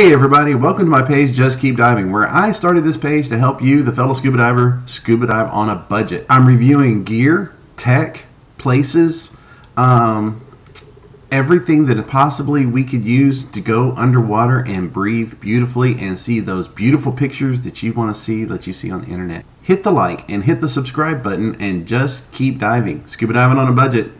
Hey everybody, welcome to my page Just Keep Diving, where I started this page to help you, the fellow scuba diver, scuba dive on a budget. I'm reviewing gear, tech, places, everything that possibly we could use to go underwater and breathe beautifully and see those beautiful pictures that you want to see, that you see on the internet. Hit the like and hit the subscribe button and just keep diving. Scuba diving on a budget.